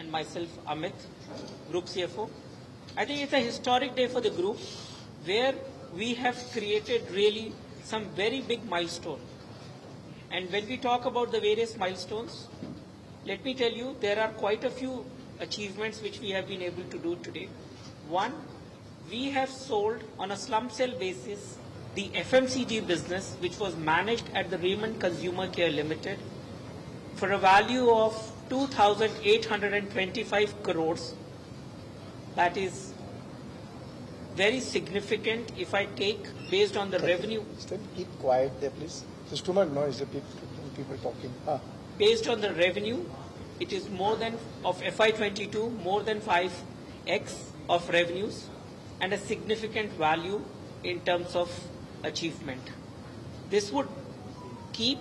and myself, Amit, Group CFO. I think it's a historic day for the group where we have created really some very big milestone. And when we talk about the various milestones, let me tell you, there are quite a few achievements which we have been able to do today. One, we have sold on a slump sale basis the FMCG business, which was managed at the Raymond Consumer Care Limited, for a value of 2,825 crores. That is very significant if I take based on the revenue. Keep quiet there, please. There's too much noise. The people talking. Ah. Based on the revenue, it is more than of FY22, more than 5x of revenues, and a significant value in terms of achievement. This would keep,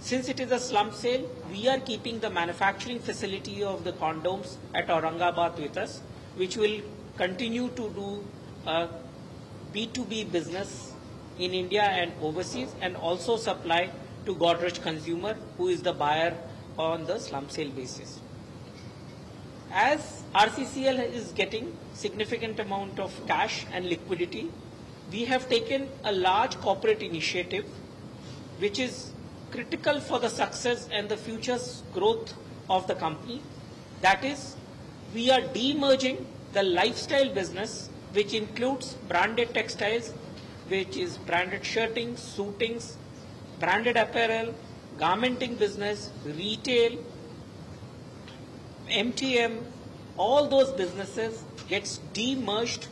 since it is a slump sale, we are keeping the manufacturing facility of the condoms at Aurangabad with us, which will continue to do B2B business in India and overseas, and also supply to Godrej Consumer, who is the buyer on the slump sale basis. As RCCL is getting significant amount of cash and liquidity, we have taken a large corporate initiative which is critical for the success and the future growth of the company. That is, we are demerging the lifestyle business, which includes branded textiles, which is branded shirting, suitings, branded apparel, garmenting business, retail, MTM, all those businesses gets demerged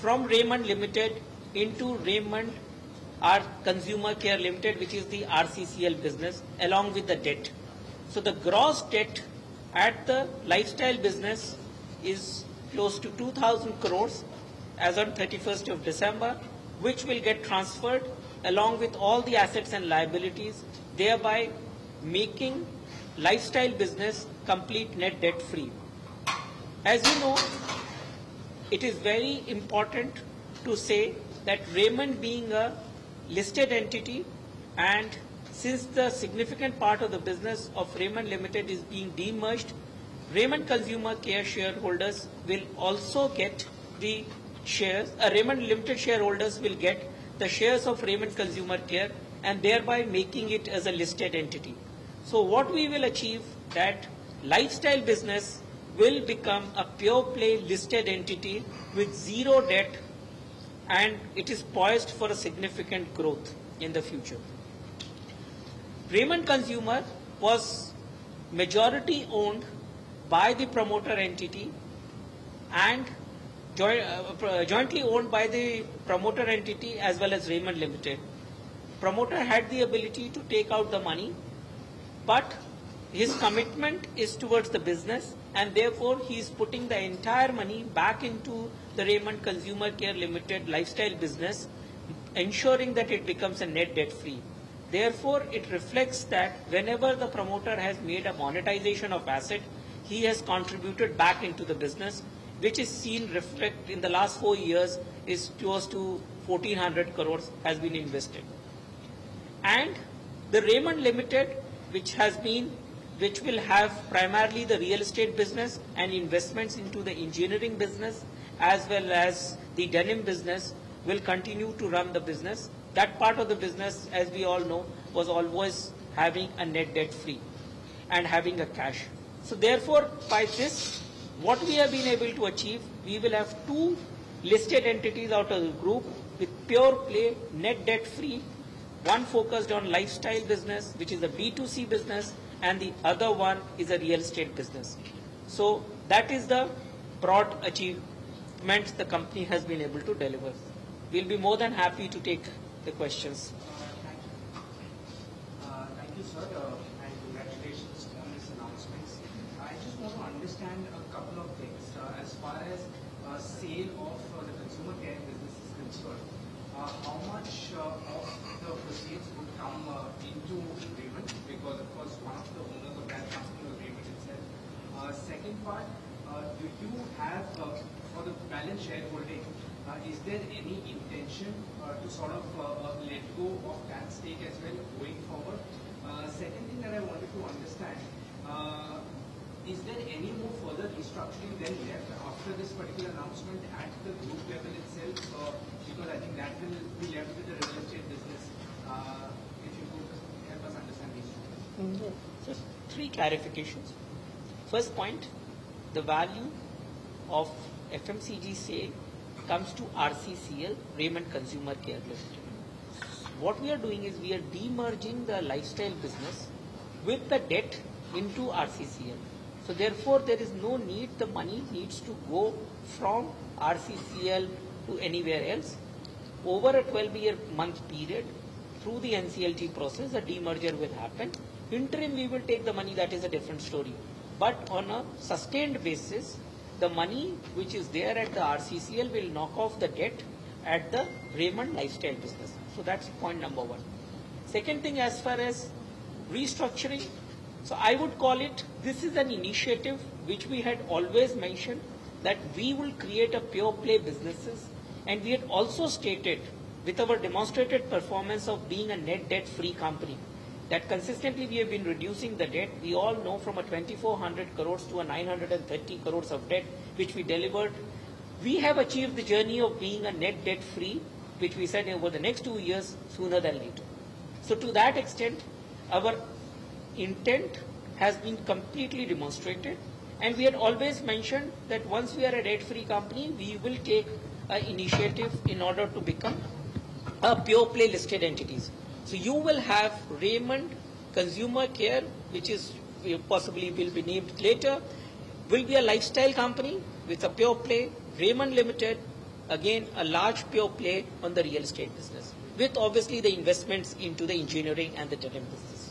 from Raymond Limited into Raymond our Consumer Care Limited, which is the RCCL business, along with the debt. So the gross debt at the lifestyle business is close to 2,000 crores as on 31st of December, which will get transferred along with all the assets and liabilities, thereby making lifestyle business complete net debt free. As you know, it is very important to say that Raymond being a listed entity, and since the significant part of the business of Raymond Limited is being demerged, Raymond Consumer Care shareholders will also get the shares, Raymond Limited shareholders will get the shares of Raymond Consumer Care, and thereby making it as a listed entity. So what we will achieve, that lifestyle business will become a pure play listed entity with zero debt, and it is poised for a significant growth in the future. Raymond Consumer was majority owned by the promoter entity and jointly owned by the promoter entity as well as Raymond Limited. Promoter had the ability to take out the money, but his commitment is towards the business, and therefore he is putting the entire money back into the Raymond Consumer Care Limited lifestyle business, ensuring that it becomes a net debt free. Therefore, it reflects that whenever the promoter has made a monetization of asset, he has contributed back into the business, which is seen reflect in the last 4 years is close to 1,400 crores has been invested. And the Raymond Limited, which will have primarily the real estate business and investments into the engineering business, as well as the denim business, will continue to run the business. That part of the business, as we all know, was always having a net debt free and having a cash. So therefore, by this, what we have been able to achieve, we will have two listed entities out of the group with pure play, net debt free, one focused on lifestyle business, which is a B2C business, and the other one is a real estate business. So that is the broad achievement the company has been able to deliver. We'll be more than happy to take the questions. Thank you, sir, and congratulations on this announcement. I just want to understand a couple of things as far as sale of the consumer care business is concerned. How much of the proceeds would come into Raymond, because of course one of the owners of that company was Raymond itself. Second part, do you have for the balance shareholding, is there any intention to sort of let go of that stake as well going forward? Second thing that I wanted to understand, Is there any more further restructuring then left after this particular announcement at the group level itself? Because I think that will be left with the real estate business. If you could help us understand these two. Mm-hmm. So, three clarifications. First point, the value of FMCG sale comes to RCCL, Raymond Consumer Care Limited. What we are doing is we are demerging the lifestyle business with the debt into RCCL. So therefore, there is no need, the money needs to go from RCCL to anywhere else. Over a 12-month period, through the NCLT process, a demerger will happen. Interim, we will take the money, that is a different story. But on a sustained basis, the money which is there at the RCCL will knock off the debt at the Raymond lifestyle business. So that's point number one. Second thing, as far as restructuring, so I would call it, this is an initiative which we had always mentioned that we will create a pure play businesses, and we had also stated with our demonstrated performance of being a net debt free company that consistently we have been reducing the debt. We all know from a 2400 crores to a 930 crores of debt which we delivered. We have achieved the journey of being a net debt free, which we said over the next 2 years, sooner than later. So to that extent, our intent has been completely demonstrated, and we had always mentioned that once we are a debt-free company, we will take an initiative in order to become a pure play listed entities. So you will have Raymond Consumer Care, which is possibly will be named later, will be a lifestyle company with a pure play. Raymond Limited, again a large pure play on the real estate business, with obviously the investments into the engineering and the denim business.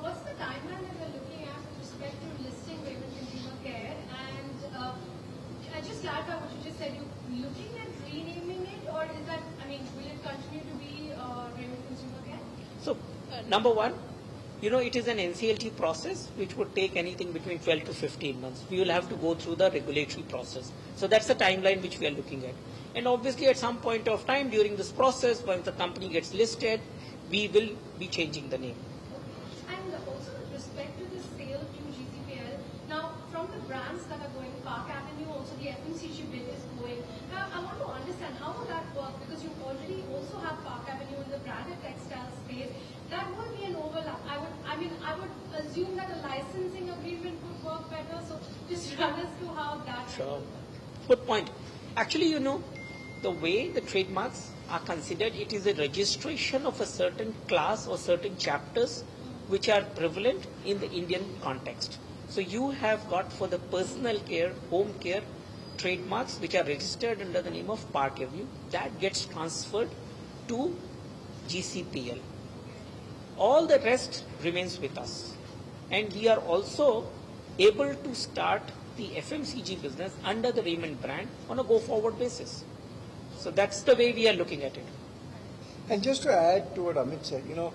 What's the timeline that we're looking at with respect to listing Raymond Consumer Care? And I just clarify what you just said. You're looking at renaming it, or is that, I mean, will it continue to be Raymond Consumer Care? So, number one, you know, it is an NCLT process which would take anything between 12 to 15 months. We will have to go through the regulatory process. So that's the timeline which we are looking at. And obviously, at some point of time during this process, once the company gets listed, we will be changing the name. That are going, Park Avenue, also the FMCG bit is going. Now, I want to understand, how will that work? Because you already also have Park Avenue in the branded textile space. That will be an overlap. I would assume that a licensing agreement would work better. So just run us through how that will work. Good point. Actually, you know, the way the trademarks are considered, it is a registration of a certain class or certain chapters which are prevalent in the Indian context. So you have got for the personal care, home care trademarks which are registered under the name of Park Avenue, that gets transferred to GCPL. All the rest remains with us. And we are also able to start the FMCG business under the Raymond brand on a go-forward basis. So that's the way we are looking at it. And just to add to what Amit said, you know,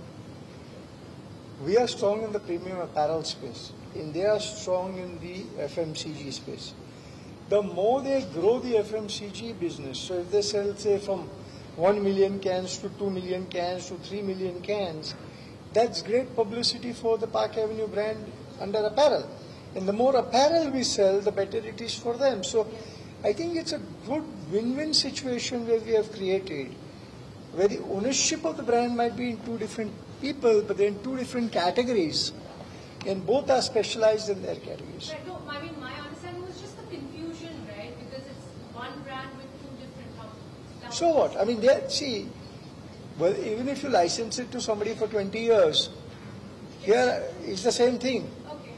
we are strong in the premium apparel space, and they are strong in the FMCG space. The more they grow the FMCG business, so if they sell, say, from 1 million cans to 2 million cans to 3 million cans, that's great publicity for the Park Avenue brand under apparel. And the more apparel we sell, the better it is for them. So I think it's a good win-win situation where we have created, where the ownership of the brand might be in two different people, but they're in two different categories, and both are specialized in their categories. Right, no, I mean, my understanding was just the confusion, right? Because it's one brand with two different companies. So what? I mean, see, well, even if you license it to somebody for 20 years, here it's the same thing. Okay,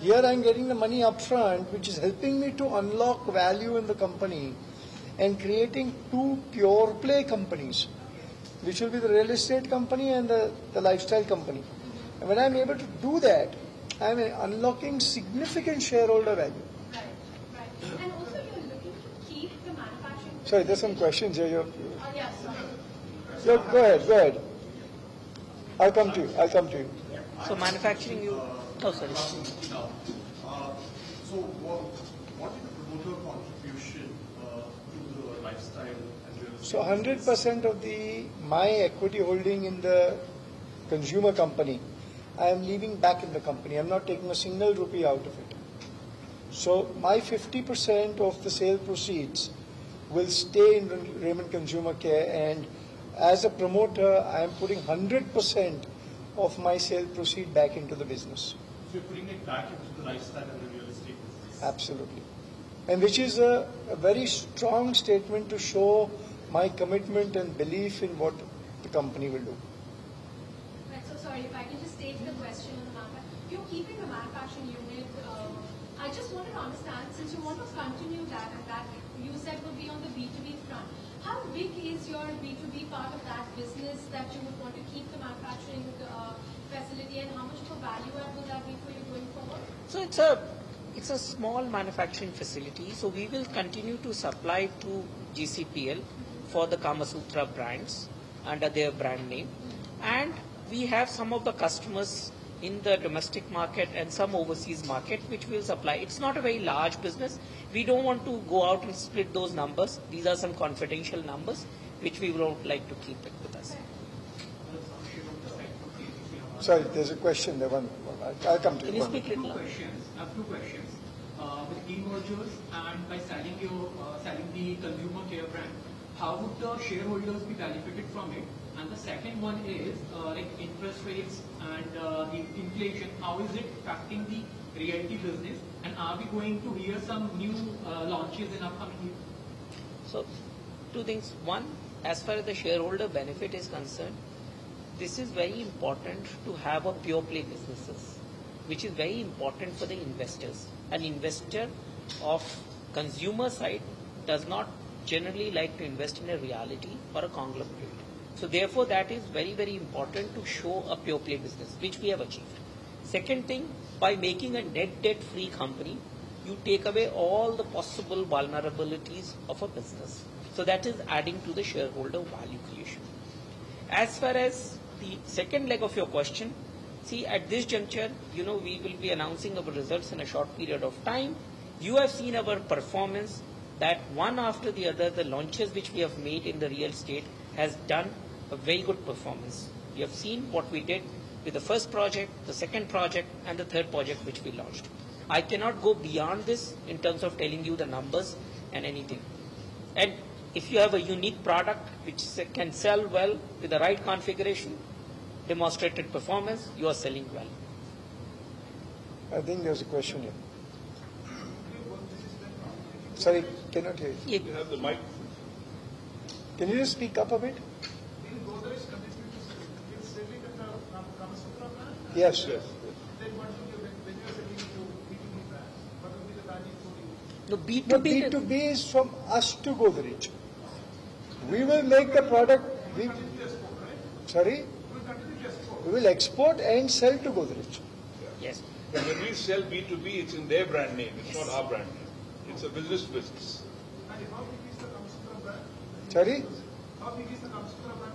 here I'm getting the money up front, which is helping me to unlock value in the company and creating two pure play companies, which will be the real estate company and the lifestyle company. And when I'm able to do that, I'm unlocking significant shareholder value. Right, right. And also, you're looking to keep the manufacturing. Sorry, there's some questions here. Yeah, sorry. So, go ahead. I'll come to you. So, manufacturing, you. Oh, sorry. So, what is the promoter contribution to the lifestyle and real estate? So, 100% of my equity holding in the consumer company I am leaving back in the company. I am not taking a single rupee out of it. So my 50% of the sale proceeds will stay in Raymond Consumer Care, and as a promoter, I am putting 100% of my sale proceed back into the business. So you're putting it back into the lifestyle and the real estate business? Absolutely. And which is a very strong statement to show my commitment and belief in what the company will do. I'm so sorry, if I can just take the question on the manufacturing. You're keeping the manufacturing unit. I just wanted to understand, since you want to continue that, and that you said would be on the B2B front, how big is your B2B part of that business that you would want to keep the manufacturing facility, and how much of a value add will that be for you going forward? So it's a small manufacturing facility, so we will continue to supply to GCPL for the Kamasutra brands under their brand name, and we have some of the customers in the domestic market and some overseas market which we will supply. It's not a very large business. We don't want to go out and split those numbers. These are some confidential numbers which we would like to keep it with us. Sorry, there's a question there. I'll come to you. Can you speak little? I have 2 questions. With e-mergers and by selling the consumer care brand, how would the shareholders be benefited from it? And the second one is like interest rates and the inflation. How is it affecting the realty business? And are we going to hear some new launches in upcoming years? So, 2 things. One, as far as the shareholder benefit is concerned, this is very important to have a pure play businesses, which is very important for the investors. An investor of consumer side does not generally like to invest in a reality or a conglomerate. So therefore that is very, very important to show a pure play business, which we have achieved. Second thing, by making a net debt free company, you take away all the possible vulnerabilities of a business. So that is adding to the shareholder value creation. As far as the second leg of your question, see at this juncture, you know, we will be announcing our results in a short period of time. You have seen our performance, that one after the other, the launches which we have made in the real estate has done a very good performance. You have seen what we did with the first project, the second project, and the third project which we launched. I cannot go beyond this in terms of telling you the numbers and anything. And if you have a unique product which can sell well with the right configuration, demonstrated performance, you are selling well. I think there's a question here. Sorry, cannot hear you. You have the mic. Can you just speak up a bit? In Godrej commitment to selling the Kamasutra brand? Yes, yes. Then what will you, when you are selling to B2B brands, what will be the value for you? No, B2B, no, B2B is from us to Godrej. We will make the product. We will continue to export, right? Sorry? We will continue to export. We will export and sell to Godrej. Yeah. Yes. But when we sell B2B, it's in their brand name. It's yes. Not our brand name. It's a business. And how big is the Kamasutra brand? Sorry? How big is the Kamasutra brand?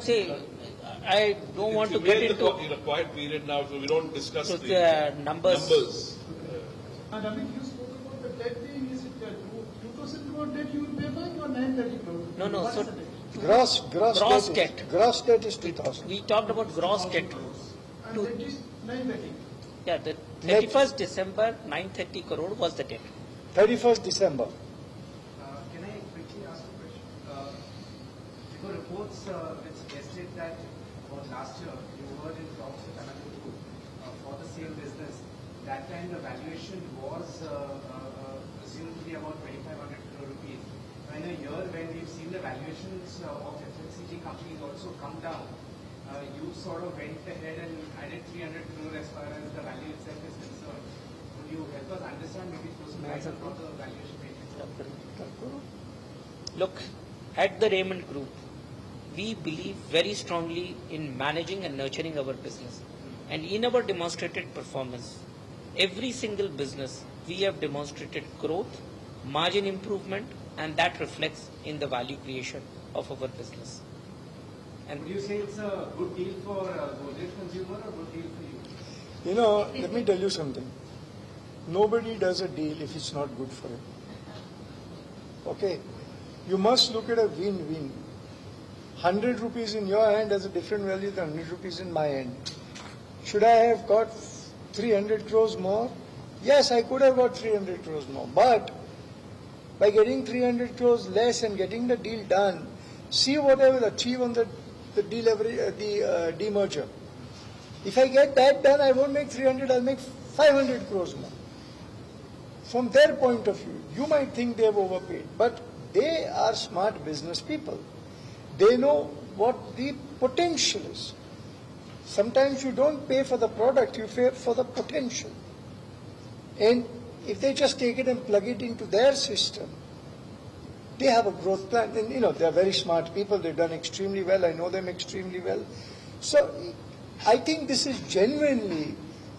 See, I don't want to get into... It's a quiet period now, so we don't discuss so the numbers. And I mean, you spoke about the debt being, is it 2,000 crore debt you will pay back or 930 crore? No, no. So gross debt. Gross debt is 2,000. We talked about gross debt. And debt is 930. Yeah, the 31st December, 930 crore was the debt. 31st December. Can I quickly ask a question? There were reports which suggested that about last year, you were in talks with another group for the sale business. That time the valuation was assumed to be about 2,500 crore rupees. In a year when we've seen the valuations of FMCG companies also come down, you sort of went ahead and added 300 crore as far as the value itself is concerned. Would you help us understand maybe through some guidance about the valuation basis? Look, at the Raymond Group, we believe very strongly in managing and nurturing our business. And in our demonstrated performance, every single business, we have demonstrated growth, margin improvement, and that reflects in the value creation of our business. And would you say it's a good deal for Godrej consumer or good deal for you? You know, let me tell you something. Nobody does a deal if it's not good for him. Okay? You must look at a win-win. 100 rupees in your hand has a different value than 100 rupees in my hand. Should I have got 300 crores more? Yes, I could have got 300 crores more, but by getting 300 crores less and getting the deal done, see what I will achieve on the demerger. If I get that done, I won't make 300, I'll make 500 crores more. From their point of view, you might think they have overpaid, but they are smart business people. They know what the potential is. Sometimes you don't pay for the product, you pay for the potential. And if they just take it and plug it into their system, they have a growth plan. And you know, they're very smart people. They've done extremely well. I know them extremely well. So I think this is genuinely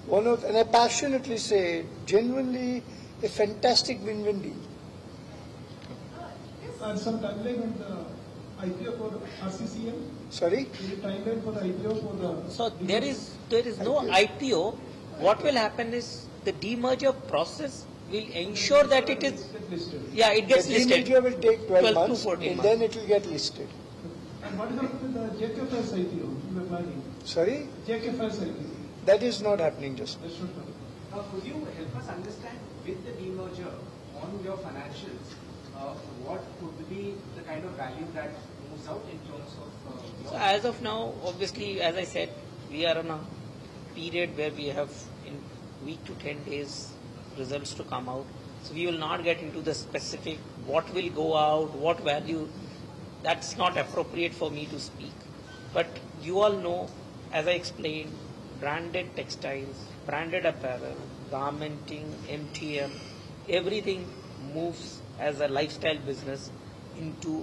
one of, and I passionately say, genuinely a fantastic win-win deal. And some timeline on the IPO for RCCM? Sorry? Timeline for the IPO for the... So there is no IPO. What will happen is, the demerger process will ensure that it is, yeah, it gets listed. The demerger will take 12 months and then it will get listed. And what happened to the JKFS IPO you were planning? Sorry? JKFS IPO. That is not happening just now. Now, could you help us understand with the demerger on your financials, what could be the kind of value that moves out in terms of... So as of now, obviously, as I said, we are on a period where we have... week to 10 days results to come out. So we will not get into the specific what will go out, what value. That's not appropriate for me to speak. But you all know, as I explained, branded textiles, branded apparel, garmenting, MTM, everything moves as a lifestyle business into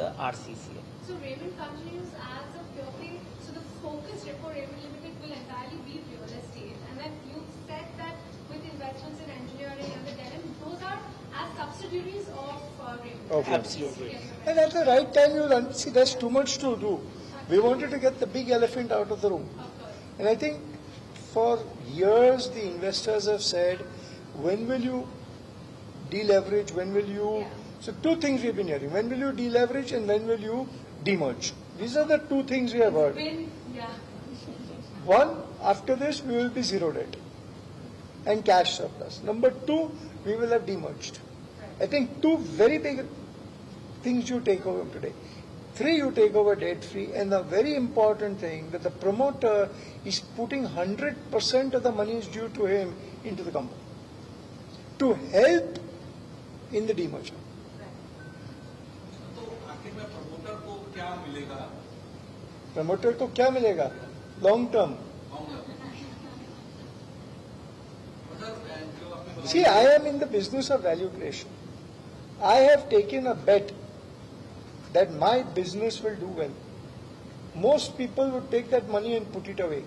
the RCCM. So Raymond continues as a pure, so the focus for Raymond Limited will entirely be real estate. And then you said that with investments in engineering and the denim, those are as subsidiaries of Raymond. Okay. Absolutely. And at the right time, you'll see there's too much to do. We wanted to get the big elephant out of the room. Of course. And I think for years, the investors have said, when will you deleverage? When will you... Yeah. So two things we've been hearing. When will you deleverage and when will you demerge? These are the two things we have heard. Yeah. One, after this, we will be zero debt and cash surplus. Number two, we will have demerged. I think two very big things you take over today. Three, you take over debt-free. And the very important thing that the promoter is putting 100% of the money is due to him into the company to help in the demerger. Promoter को क्या मिलेगा? Long term. See, I am in the business of value creation. I have taken a bet that my business will do well. Most people would take that money and put it away.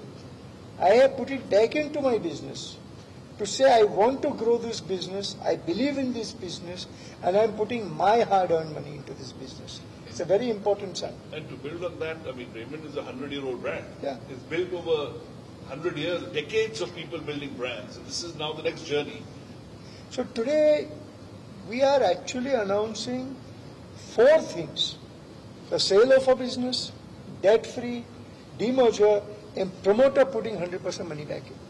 I have put it back into my business to say I want to grow this business, I believe in this business, and I am putting my hard-earned money into this business. It's a very important sign. And to build on that, I mean, Raymond is a 100-year-old brand. Yeah. It's built over 100 years, decades of people building brands. And this is now the next journey. So today, we are actually announcing four things. The sale of a business, debt-free, demerger, and promoter putting 100% money back in.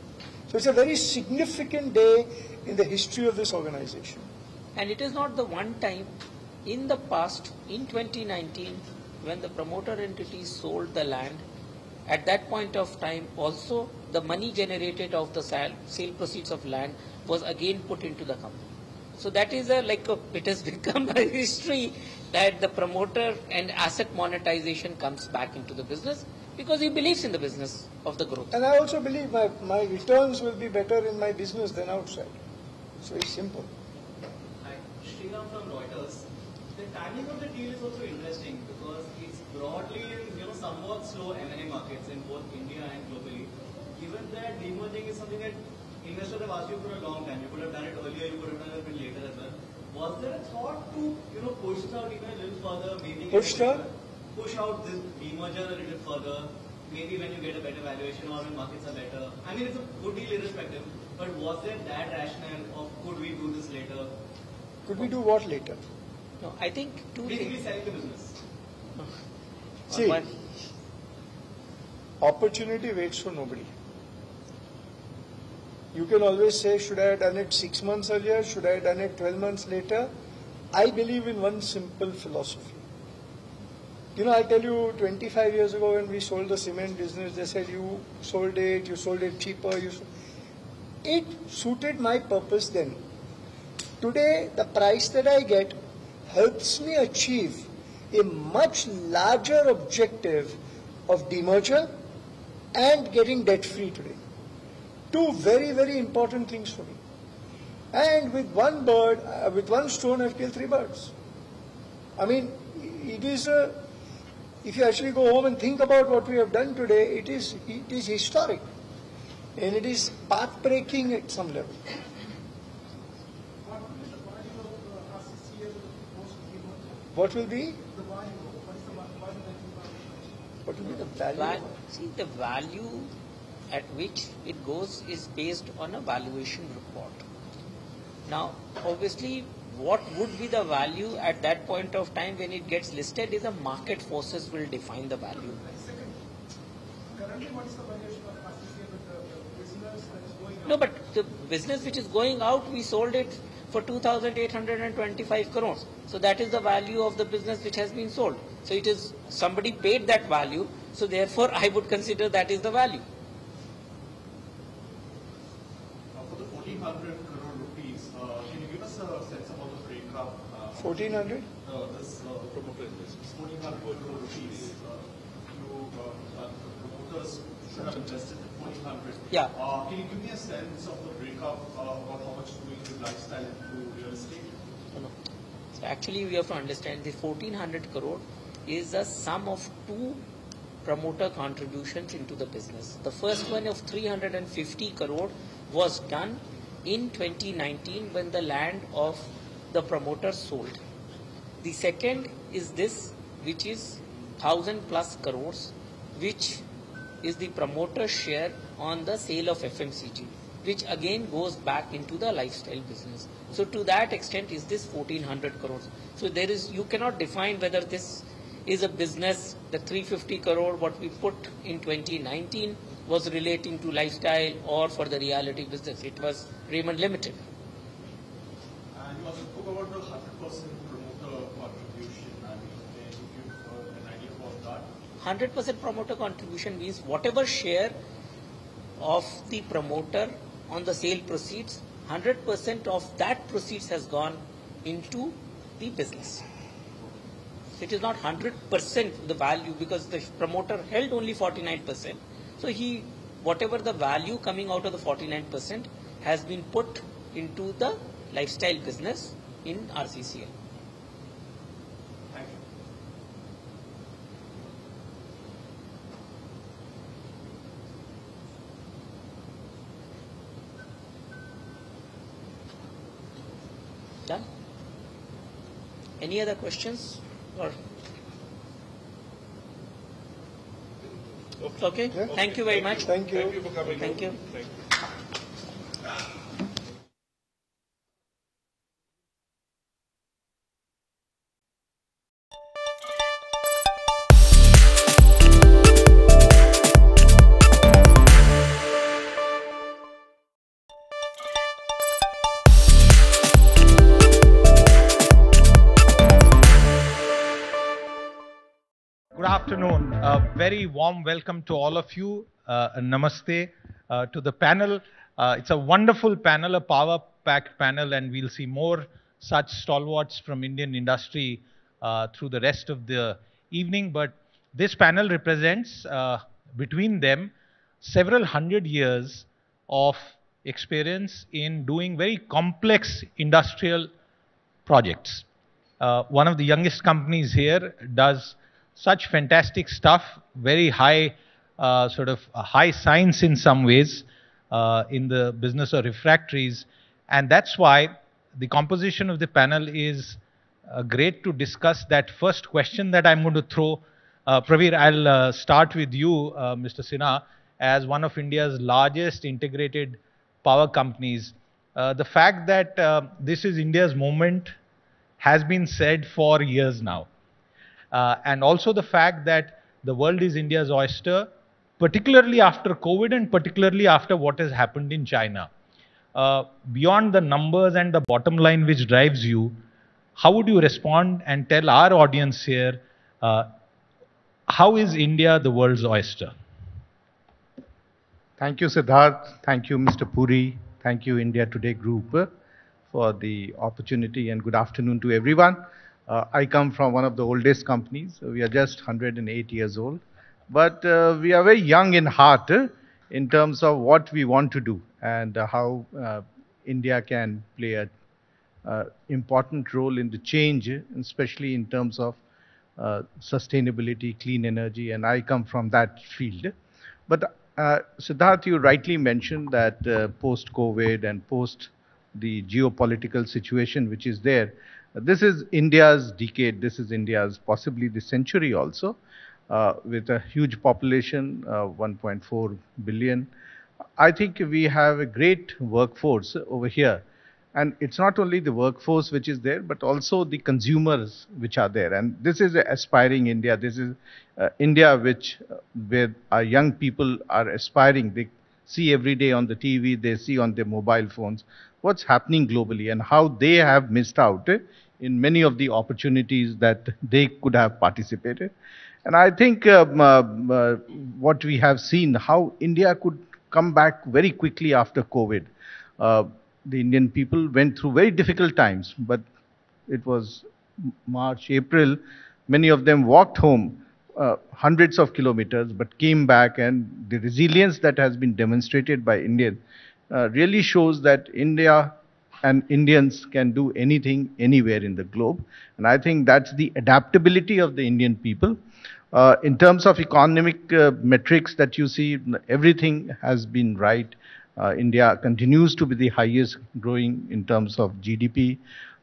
So it's a very significant day in the history of this organization. And it is not the one time. In the past, in 2019, when the promoter entity sold the land, at that point of time also the money generated of the sale proceeds of land was again put into the company. So that is it has become a history that the promoter and asset monetization comes back into the business because he believes in the business of the growth. And I also believe my returns will be better in my business than outside. So it's simple. Hi, Sriram from Reuters. The timing of the deal is also interesting because it's broadly in somewhat slow M&A markets in both India and globally. Given that demerging is something that investors have asked you for a long time, you could have done it earlier, you could have done it a bit later as well. Was there a thought to push it out even a little further? Maybe push out this demerger a little further. Maybe when you get a better valuation or when markets are better. I mean, it's a good deal irrespective. But was there that rationale of could we do this later? Could we do what later? No, I think two things. Basically selling the business. See, opportunity waits for nobody. You can always say, should I have done it 6 months earlier? Should I have done it 12 months later? I believe in one simple philosophy. You know, I tell you, 25 years ago when we sold the cement business, they said, you sold it cheaper. It suited my purpose then. Today, the price that I get helps me achieve a much larger objective of demerger and getting debt-free today. Two very, very important things for me. And with one bird, with one stone, I've killed three birds. I mean, it is a, if you actually go home and think about what we have done today, it is historic. And it is path-breaking at some level. What will be? What will be the value? See, the value at which it goes is based on a valuation report. Now, obviously, what would be the value at that point of time when it gets listed is the market forces will define the value. Currently, what is the valuation of the business that is going out? No, but the business which is going out, we sold it for 2,825 crores. So that is the value of the business which has been sold. So it is, somebody paid that value, so therefore I would consider that is the value. For the 1,400 crore rupees, can you give us a sense about the breakup? 1,400? This promoter investment. 1,400 crore rupees. Promoters should have invested 1,400. Yeah. Can you give me a sense of the breakup about how much going to lifestyle and to real estate? So actually, we have to understand the 1,400 crore is the sum of two promoter contributions into the business. The first one of 350 crore was done in 2019 when the land of the promoter sold. The second is this, which is 1,000 plus crores, which is the promoter share on the sale of FMCG, which again goes back into the lifestyle business. So to that extent is this 1,400 crores. So there is, you cannot define whether this is a business, the 350 crore what we put in 2019 was relating to lifestyle or for the reality business. It was Raymond Limited. And you also spoke about the 100% promoter contribution. I mean, if you have an idea about that. 100% promoter contribution means whatever share of the promoter on the sale proceeds, 100% of that proceeds has gone into the business. So it is not 100% the value because the promoter held only 49%. So he, whatever the value coming out of the 49% has been put into the lifestyle business in RCCL. Thank you. Done? Any other questions? Or okay. Yeah. Thank you very much. Thank you. Thank you for coming. Thank you. Thank you. Very warm welcome to all of you. Namaste to the panel. It's a wonderful panel, a power-packed panel, and we'll see more such stalwarts from Indian industry through the rest of the evening. But this panel represents, between them, several hundred years of experience in doing very complex industrial projects. One of the youngest companies here does such fantastic stuff, very high, sort of high science in some ways in the business of refractories. And that's why the composition of the panel is great to discuss that first question that I'm going to throw. Praveer, I'll start with you, Mr. Sinha, as one of India's largest integrated power companies. The fact that this is India's moment has been said for years now. And also the fact that The world is India's oyster, particularly after COVID and particularly after what has happened in China. Beyond the numbers and the bottom line which drives you, how would you respond and tell our audience here, how is India the world's oyster? Thank you, Siddharth. Thank you, Mr. Puri. Thank you, India Today Group, for the opportunity, and good afternoon to everyone. I come from one of the oldest companies. We are just 108 years old, but we are very young in heart in terms of what we want to do and how India can play an important role in the change, especially in terms of sustainability, clean energy, and I come from that field. But Siddharth, you rightly mentioned that post-COVID and post the geopolitical situation which is there, this is India's decade, this is India's possibly the century also, with a huge population, 1.4 billion. I think we have a great workforce over here. And it's not only the workforce which is there, but also the consumers which are there. And this is aspiring India. This is India which where our young people are aspiring. They see every day on the TV, they see on their mobile phones what's happening globally and how they have missed out in many of the opportunities that they could have participated. And I think what we have seen, how India could come back very quickly after COVID. The Indian people went through very difficult times, but it was March, April. Many of them walked home hundreds of kilometers, but came back, and the resilience that has been demonstrated by Indians really shows that India and Indians can do anything, anywhere in the globe. And I think that's the adaptability of the Indian people. In terms of economic metrics that you see, everything has been right. India continues to be the highest growing in terms of GDP.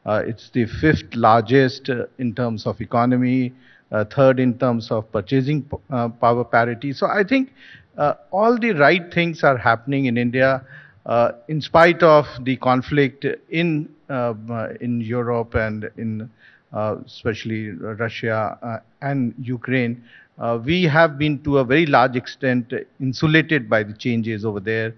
It's the 5th largest in terms of economy, 3rd in terms of purchasing power parity. So I think all the right things are happening in India in spite of the conflict in Europe and in especially Russia and Ukraine. We have been to a very large extent insulated by the changes over there.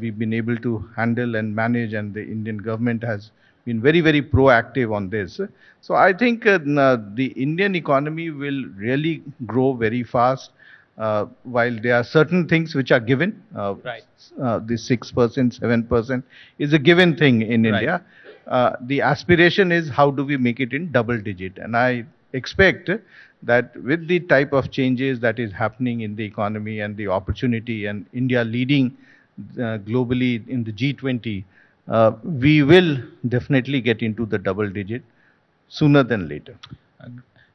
We've been able to handle and manage, and the Indian government has been very, very proactive on this. So I think the Indian economy will really grow very fast, while there are certain things which are given. Right. The 6%, 7% is a given thing in India. The aspiration is how do we make it in double digit. And I expect that with the type of changes that is happening in the economy and the opportunity, and India leading globally in the G20, we will definitely get into the double digit sooner than later.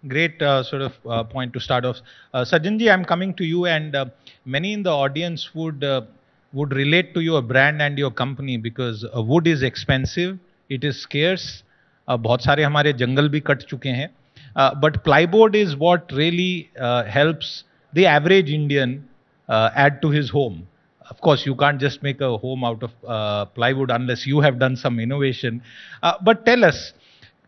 Great sort of point to start off. Sajjanji, I'm coming to you, and many in the audience would relate to your brand and your company, because wood is expensive, it is scarce. बहुत सारे हमारे जंगल भी cut चुके हैं. But plywood is what really helps the average Indian add to his home. Of course, you can't just make a home out of plywood unless you have done some innovation. But tell us,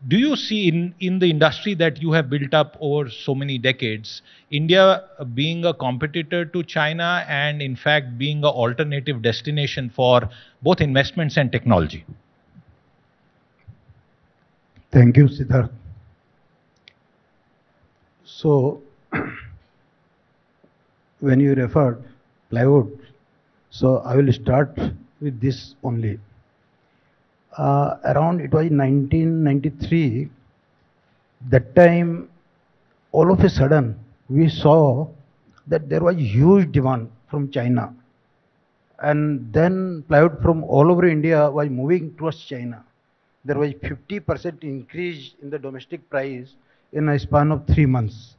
do you see in the industry that you have built up over so many decades, India being a competitor to China and in fact being an alternative destination for both investments and technology? Thank you, Siddharth. So, when you referred plywood, so I will start with this only. Around, it was 1993, that time all of a sudden we saw that there was huge demand from China. And then plywood from all over India was moving towards China. There was 50% increase in the domestic price in a span of 3 months.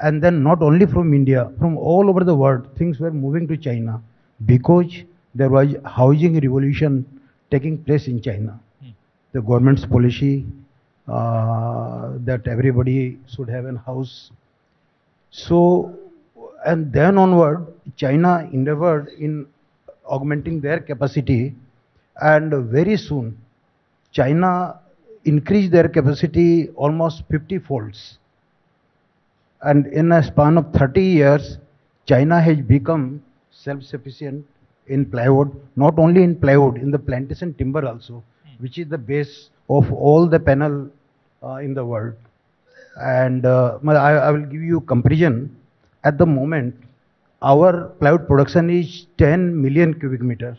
And then not only from India, from all over the world, things were moving to China, because there was housing revolution taking place in China. The government's policy that everybody should have a house. So, and then onward, China endeavored in augmenting their capacity, and very soon China increased their capacity almost 50 folds. And in a span of 30 years, China has become self-sufficient in plywood, not only in plywood, in the plantation timber also, which is the base of all the panel in the world. And I will give you comparison. At the moment, our plywood production is 10 million cubic meters.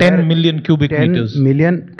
10 million cubic meters. 10 million